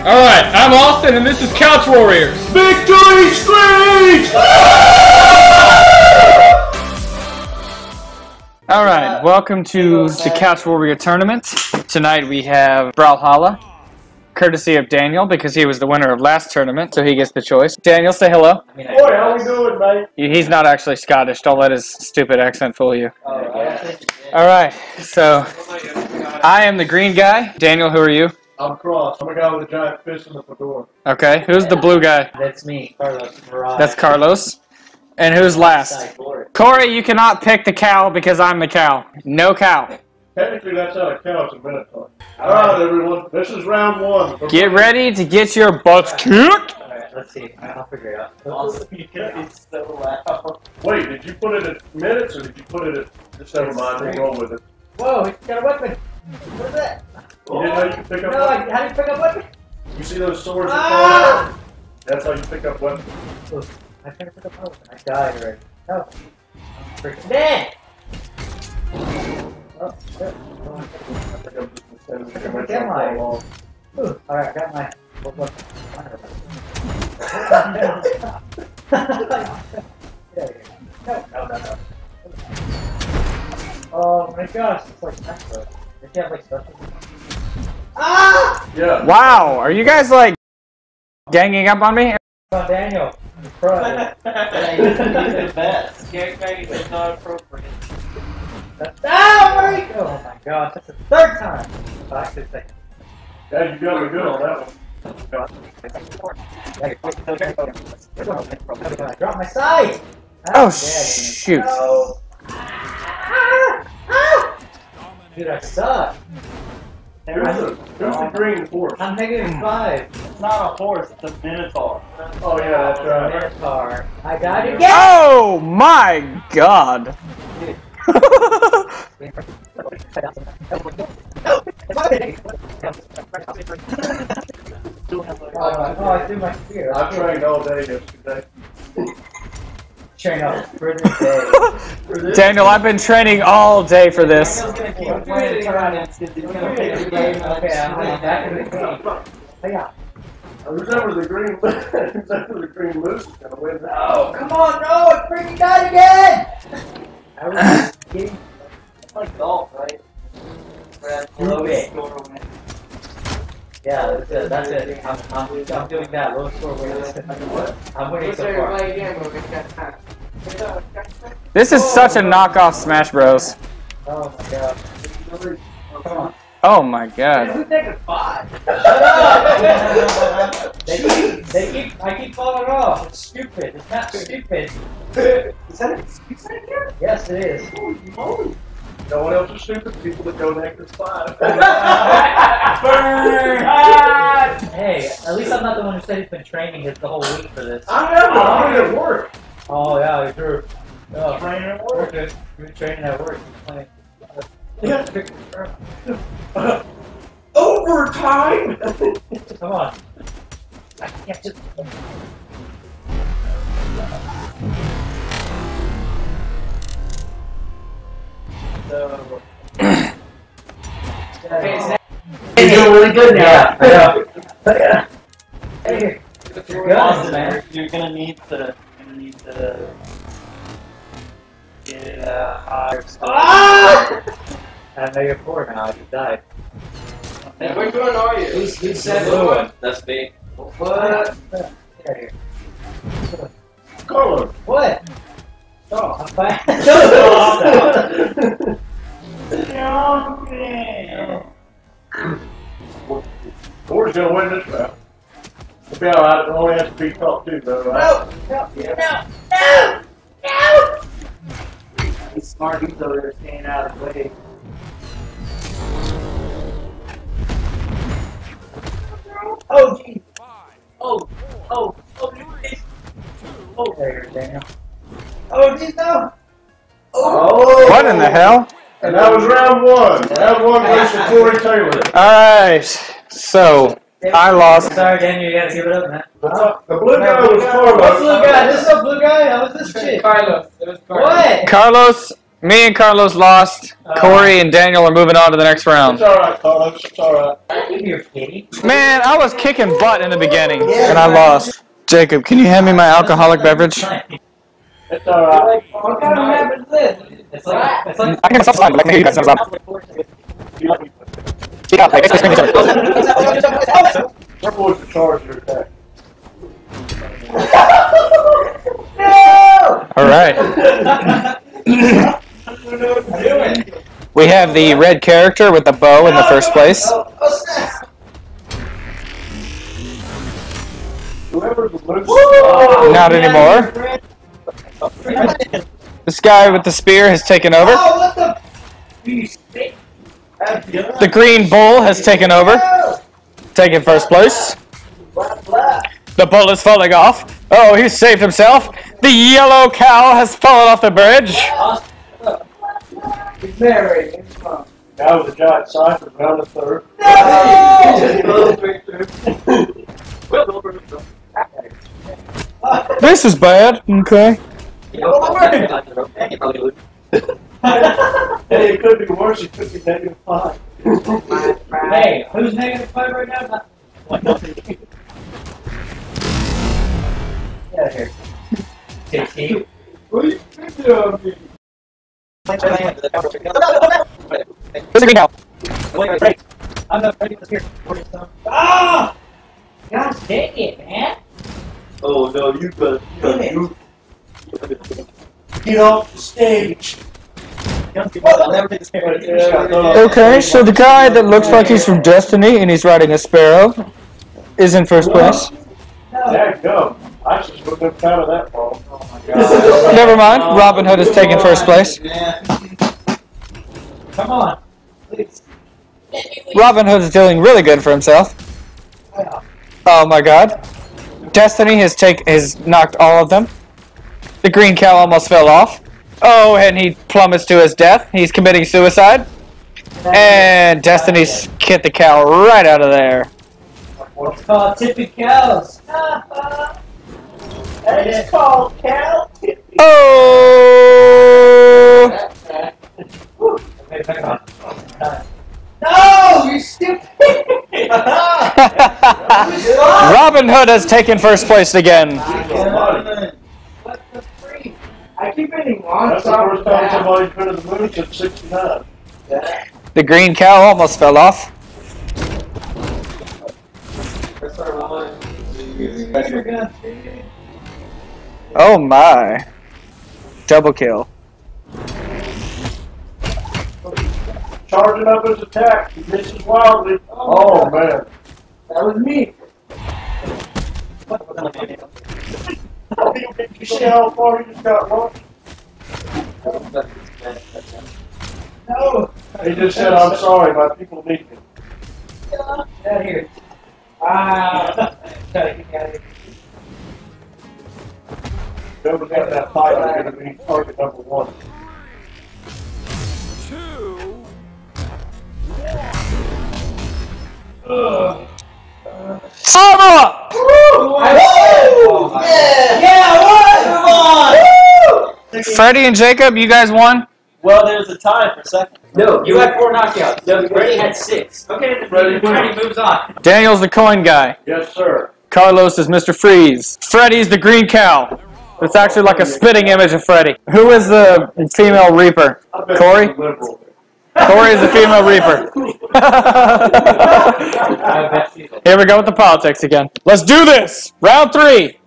Alright, I'm Austin and this is Couch Warriors. Victory Screech! Alright, welcome to the Couch Warrior Tournament. Tonight we have Brawlhalla, courtesy of Daniel, because he was the winner of last tournament, so he gets the choice. Daniel, say hello. Boy, how we doing, mate? He's not actually Scottish. Don't let his stupid accent fool you. Alright, so I am the green guy. Daniel, who are you? I'm Cross. I'm a guy with a giant fish in the fedora. Okay, who's the blue guy? That's me, Carlos. That's Carlos. And who's last? Corey, you cannot pick the cow because I'm the cow. No cow. Technically, that's not a cow, it's a minotaur. Alright, everyone, this is round one. Get ready to get your butts kicked! Alright, let's see. I'll figure it out. Also, you gotta be so loud. Wait, did you put it at minutes or did you put it at. Just never mind, we're going with it. Whoa, he's got a weapon! What is that? You didn't know you could pick up weapons? No, how do you pick up weapons? You see those swords that fall out? That's how you pick up weapons. I can't pick up a weapon. I died already. Oh. I'm freaking dead! Oh, shit. I pick up this mistake. I pick up my camera. Alright, I got my... What? No. Oh my gosh, it's like extra. They can't like special. Ah! Yeah. Wow, are you guys like ganging up on me? Oh, Daniel, I'm proud. He's the best. Gangbang is not appropriate. Ah, oh my gosh, that's the third time. Last 2 seconds. Yeah, you got me good on that one. I dropped my sight. Oh shoot. No. Dude, I suck. There's a green horse. I'm -5. It's not a horse, it's a minotaur. Oh yeah, that's right. Minotaur. I got it again! Oh my god! I've trained all day yesterday. Train up for this day. Daniel, I've been training all day for this. Whoever the green loose is gonna win. Oh, come on, no! I freaking died again! I was kidding. It's like golf, right? Yeah, that's it. I'm doing that low score winner. I'm winning so far. This is such a knockoff Smash Bros. Oh my god. Come on. Oh my god. This is taking 5. Shut up! I keep falling off. It's stupid. It's not stupid. Is that an excuse right here? Yes, it is. Holy moly. No one else is stupid. People that don't act as 5. Burn! Hey, at least I'm not the one who said he's been training his the whole week for this. I know. I'm training at work. Oh yeah, we drew. No, training at work. We're training at work. Overtime! Come on. I can't just. So. He's doing really good now. Yeah. Yeah. Hey, you're good, Austin, man. You're gonna need to. Get it higher. Ah! I know you're poor now. I just died. Hey, which one are you? Who said blue one? That's me. What? Get out of here. Carlos. What? Oh, I'm fine. No, stop. Corey's gonna win this round. Yeah, I only have to be top 2 though, right? No! He's smart, he's over there staying out of the way. Oh, jeez! Oh, there you go, Daniel. Oh, jeez, no! Oh! What in the hell? And that was round 1. Round 1 versus Corey Taylor. Alright, so... I lost. Sorry, Daniel, you gotta give it up, man. The blue guy was Carlos. What's the blue guy? This is a blue guy? How was this shit? Carlos. It was Carlos. What? Carlos Me and Carlos lost. Corey and Daniel are moving on to the next round. It's alright, Carlos. It's alright. Man, I was kicking butt in the beginning, and I lost. Jacob, can you hand me my alcoholic beverage? It's alright. What kind of beverage is this? It's like... I can subscribe. I can hear you guys. No problem. Yeah, I guess we're screaming. Purple is the charger attack. No! Alright. We have the red character with the bow in the first place. Not anymore. This guy with the spear has taken over. The green bull has taken over. Taking first place. The bull is falling off. Oh, he saved himself. The yellow cow has fallen off the bridge. That was a giant sign for round of third. No! This is bad. Okay. Hey, it could be worse. It could be -5. Hey, who's -5 right now? Get out of here. 16. What are you thinking of me? There's a green cow. I'm not ready to hear. Ah! God dang it, man. Oh no, you got get off the stage. Okay, so the guy that looks like he's from Destiny and he's riding a sparrow is in first place. There you go. I just wasn't proud of that ball. Oh my god. Never mind. Robin Hood is taking first place. Come on. Please. Robin Hood is doing really good for himself. Oh my god. Destiny has knocked all of them. The green cow almost fell off. Oh, and he plummets to his death. He's committing suicide. And Destiny's kicked the cow right out of there. It's called tipping cows. It's called cow tipping. Oh! No, you stupid! Robin Hood has taken first place again. What the freak? I keep getting lost. That's the first time somebody's been to the moon since 69. The green cow almost fell off. Oh my. Double kill. Charging up his attack. He misses wildly. Oh, oh man. That was me. You see how far he just got launched? No. He just said, I'm sorry, my people need me. Get out of here. Ah. Try to get out of here. Whoever's got that fight is going to be target number one. Sum up! Woo! Yeah! Yeah, what? Come on! Freddie and Jacob, you guys won? Well, there's a tie for a second. No, you had 4 knockouts. No, Freddie had 6. Okay, Freddie moves on. Daniel's the coin guy. Yes, sir. Carlos is Mr. Freeze. Freddie's the green cow. It's actually like a spitting image of Freddie. Who is the female reaper? Corey? Corey is the female reaper. Here we go with the politics again. Let's do this! Round 3!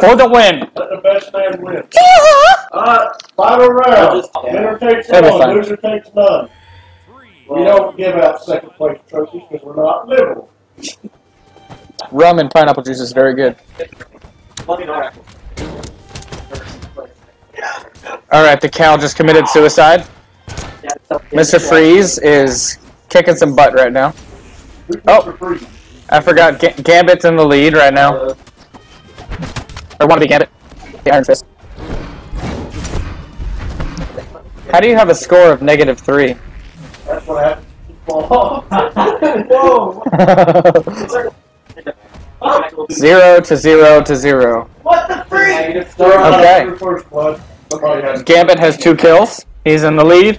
For the win! Let the best man win. Final round. Winner takes one, loser takes none. We don't give out second place trophies because we're not liberal. Rum and pineapple juice is very good. Alright, the cow just committed suicide. Mr. Freeze is kicking some butt right now. Oh, I forgot Gambit's in the lead right now. Or wannabe Gambit. The Iron Fist. How do you have a score of -3? That's what happens. Whoa! 0 to 0 to 0. What the freak? Okay. Gambit has 2 kills. He's in the lead.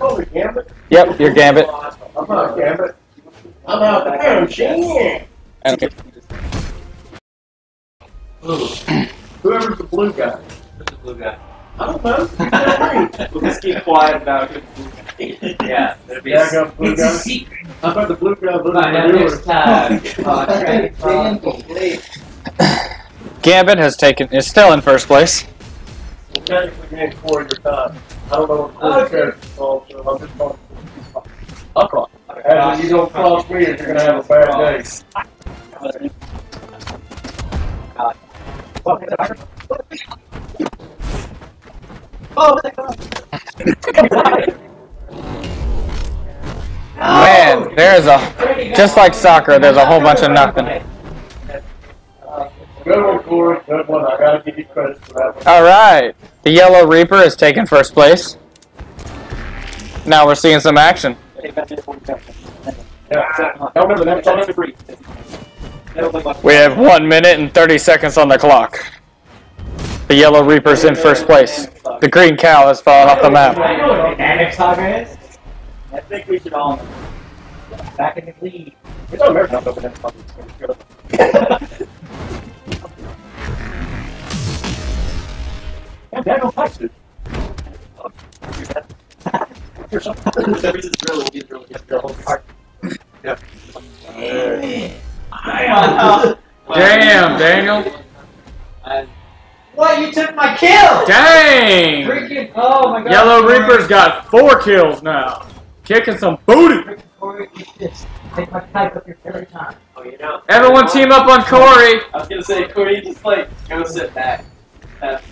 Oh, Gambit? Yep, you're Gambit. I'm not Gambit. I'm out there, Shane. Okay. Whoever's the blue guy. Who's the blue guy? I don't know. We'll just keep quiet about it. Yeah. It's a secret. How about the blue guy? Next time. Gambit has taken, is still in first place. You're technically getting 4 at your time. I don't know what the character is called, so I'm just going to if you don't cross me, you're going to have a bad day. Oh, man, there's a, just like soccer, there's a whole bunch of nothing. Good one, Corey. Good one. I gotta give you credit for that one. Alright. The Yellow Reaper is taking first place. Now we're seeing some action. We have 1 minute and 30 seconds on the clock. The Yellow Reaper's in first place. The green cow has fallen off the map. I think we should all back in the lead. Daniel likes it. Damn, Daniel. What? You took my kill! Dang! Freaking, oh my god. Yellow Reaper's got 4 kills now. Kicking some booty. Take my pipe up here every time. Oh, you know. Everyone team up on Corey. I was going to say, Corey, just like, go sit back. That's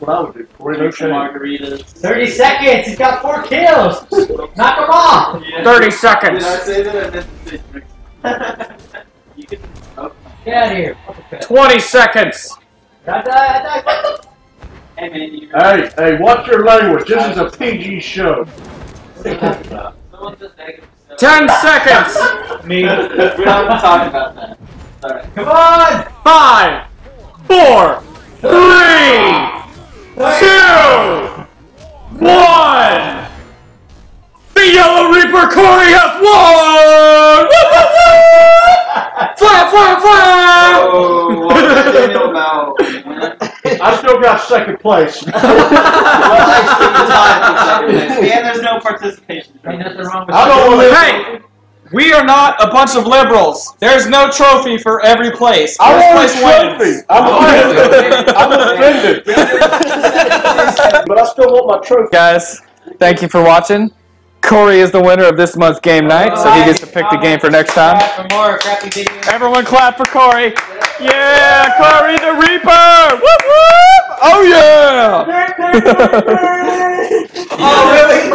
what I would do. Margaritas. 30 seconds! He's got 4 kills! Knock him off! Yeah. 30 seconds! Did I say that? You can... oh. Get out of here. 20 seconds! Hey, man, you... hey, hey, watch your language. This is a PG show. 10 seconds! Me? We're not even talking about that. Alright. Come on! 5, 4, 3, 2, 1! The Yellow Reaper Corey has won! Woo woo woo! Flap flap flap! Oh, I still got second place. And there's no participation. I don't believe it. We are not a bunch of liberals. There's no trophy for every place. I want a trophy. I'm offended. But I still want my trophy. Guys, thank you for watching. Corey is the winner of this month's game night, so he gets to pick the game for next time. Everyone clap for Corey. Yeah, Corey the Reaper. Whoop, whoop. Oh, yeah. Oh, really?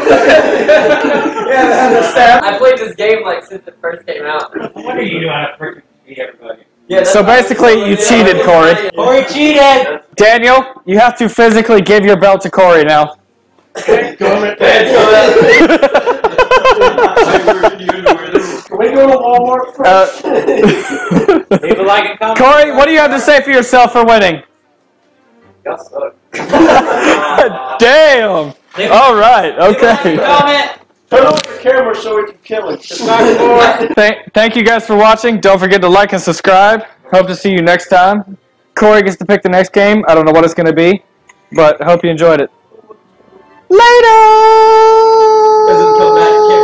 I played this game like since it first came out. I wonder you knew how to beat everybody. Yeah, so basically you cheated, Corey. Corey cheated! Daniel, you have to physically give your belt to Corey now. Can we go to Walmart first? Leave a like and comment. Corey, what do you have to say for yourself for winning? Y'all suck. Damn! Alright, okay. Comment. Turn off the camera so we can kill it. Thank you guys for watching. Don't forget to like and subscribe. Hope to see you next time. Corey gets to pick the next game. I don't know what it's going to be, but hope you enjoyed it. Later!